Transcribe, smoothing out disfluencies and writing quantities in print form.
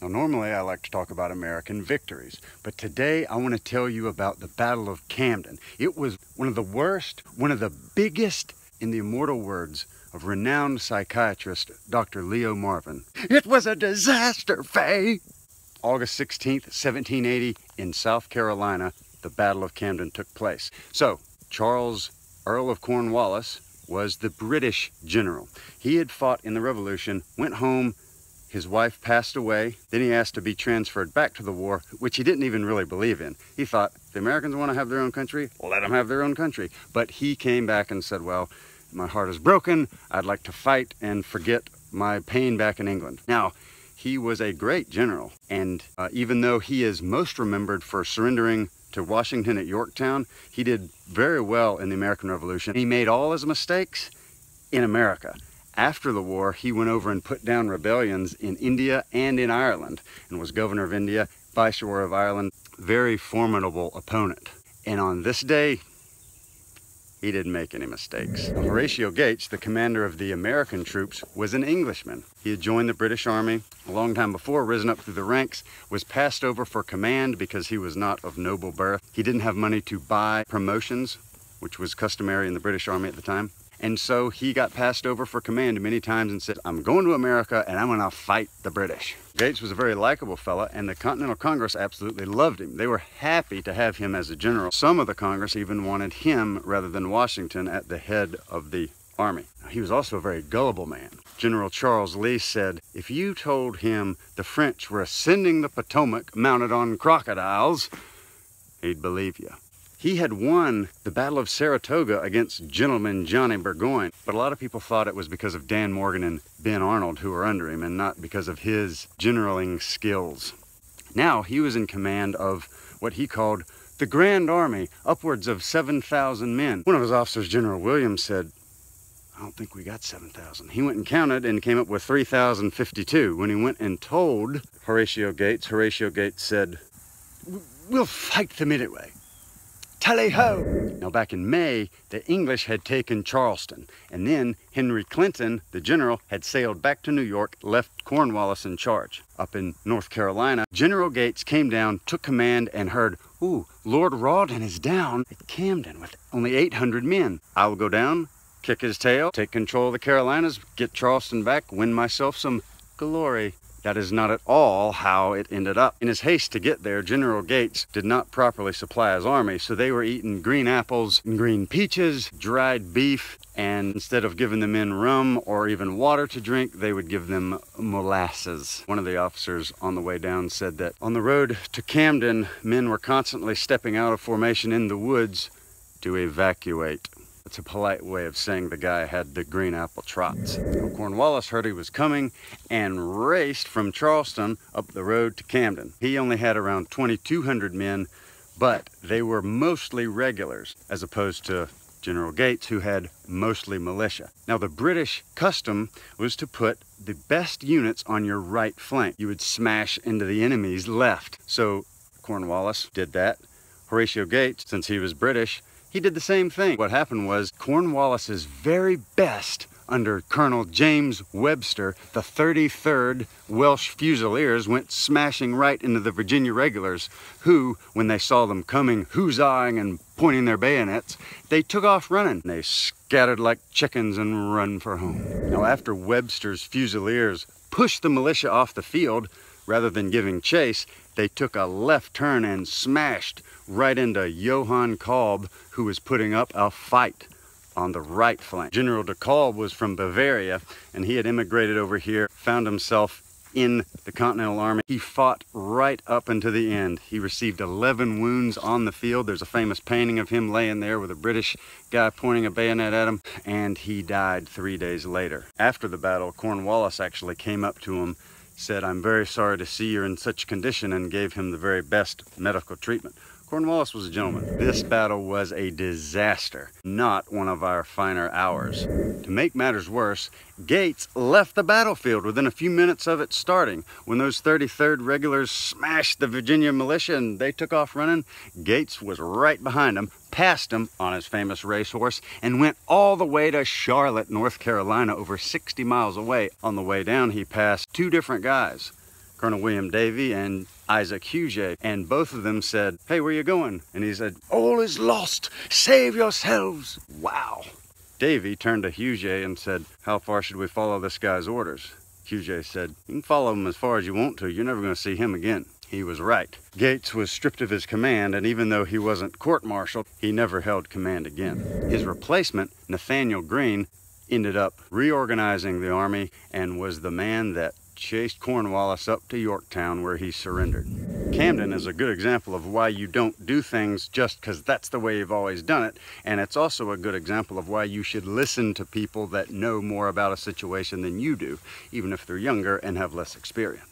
Now, normally I like to talk about American victories, but today I want to tell you about the Battle of Camden. It was one of the worst, one of the biggest, in the immortal words of renowned psychiatrist Dr. Leo Marvin. It was a disaster, Faye! August 16th, 1780, in South Carolina, the Battle of Camden took place. So, Charles, Earl of Cornwallis, was the British general. He had fought in the Revolution, went home, his wife passed away, then he asked to be transferred back to the war, which he didn't even really believe in. He thought, the Americans want to have their own country, let them have their own country. But he came back and said, well, my heart is broken, I'd like to fight and forget my pain back in England. Now, he was a great general, and even though he is most remembered for surrendering to Washington at Yorktown, he did very well in the American Revolution. He made all his mistakes in America. After the war, he went over and put down rebellions in India and in Ireland, and was governor of India, viceroy of Ireland, very formidable opponent. And on this day, he didn't make any mistakes. Horatio Gates, the commander of the American troops, was an Englishman. He had joined the British Army a long time before, risen up through the ranks, was passed over for command because he was not of noble birth. He didn't have money to buy promotions, which was customary in the British Army at the time. And so he got passed over for command many times and said, I'm going to America and I'm gonna fight the British. Gates was a very likable fella, and the Continental Congress absolutely loved him. They were happy to have him as a general. Some of the Congress even wanted him rather than Washington at the head of the army. He was also a very gullible man. General Charles Lee said, if you told him the French were ascending the Potomac mounted on crocodiles, he'd believe you. He had won the Battle of Saratoga against gentleman Johnny Burgoyne, but a lot of people thought it was because of Dan Morgan and Ben Arnold who were under him, and not because of his generaling skills. Now he was in command of what he called the Grand Army, upwards of 7,000 men. One of his officers, General Williams, said, I don't think we got 7,000. He went and counted and came up with 3,052. When he went and told Horatio Gates said, we'll fight them anyway. Tally-ho! Now back in May, the English had taken Charleston, and then Henry Clinton, the general, had sailed back to New York, left Cornwallis in charge. Up in North Carolina, General Gates came down, took command, and heard, ooh, Lord Rawdon is down at Camden with only 800 men. I will go down, kick his tail, take control of the Carolinas, get Charleston back, win myself some glory. That is not at all how it ended up. In his haste to get there, General Gates did not properly supply his army, so they were eating green apples and green peaches, dried beef, and instead of giving the men rum or even water to drink, they would give them molasses. One of the officers on the way down said that on the road to Camden, men were constantly stepping out of formation in the woods to evacuate. It's a polite way of saying the guy had the green apple trots. Cornwallis heard he was coming and raced from Charleston up the road to Camden. He only had around 2,200 men, but they were mostly regulars, as opposed to General Gates, who had mostly militia. Now, the British custom was to put the best units on your right flank. You would smash into the enemy's left. So Cornwallis did that. Horatio Gates, since he was British, he did the same thing. What happened was Cornwallis's very best under Colonel James Webster, the 33rd Welsh Fusiliers, went smashing right into the Virginia regulars, who, when they saw them coming, huzzaing and pointing their bayonets, they took off running. They scattered like chickens and run for home. Now, after Webster's Fusiliers pushed the militia off the field, rather than giving chase, they took a left turn and smashed right into Johann Kalb, who was putting up a fight on the right flank. General DeKalb was from Bavaria, and he had immigrated over here, found himself in the Continental Army. He fought right up until the end. He received 11 wounds on the field. There's a famous painting of him laying there with a British guy pointing a bayonet at him, and he died 3 days later. After the battle, Cornwallis actually came up to him, said, I'm very sorry to see you're in such condition, and gave him the very best medical treatment. Cornwallis was a gentleman. This battle was a disaster, not one of our finer hours. To make matters worse, Gates left the battlefield within a few minutes of it starting. When those 33rd regulars smashed the Virginia militia and they took off running, Gates was right behind them, passed him on his famous racehorse, and went all the way to Charlotte, North Carolina, over 60 miles away. On the way down, he passed two different guys, Colonel William Davie and Isaac Huger, and both of them said, "Hey, where you going?" And he said, "All is lost. Save yourselves." Wow. Davie turned to Huger and said, "How far should we follow this guy's orders?" Huger said, "You can follow him as far as you want to. You're never going to see him again." He was right. Gates was stripped of his command, and even though he wasn't court-martialed, he never held command again. His replacement, Nathanael Greene, ended up reorganizing the army and was the man that chased Cornwallis up to Yorktown, where he surrendered. Camden is a good example of why you don't do things just because that's the way you've always done it, and it's also a good example of why you should listen to people that know more about a situation than you do, even if they're younger and have less experience.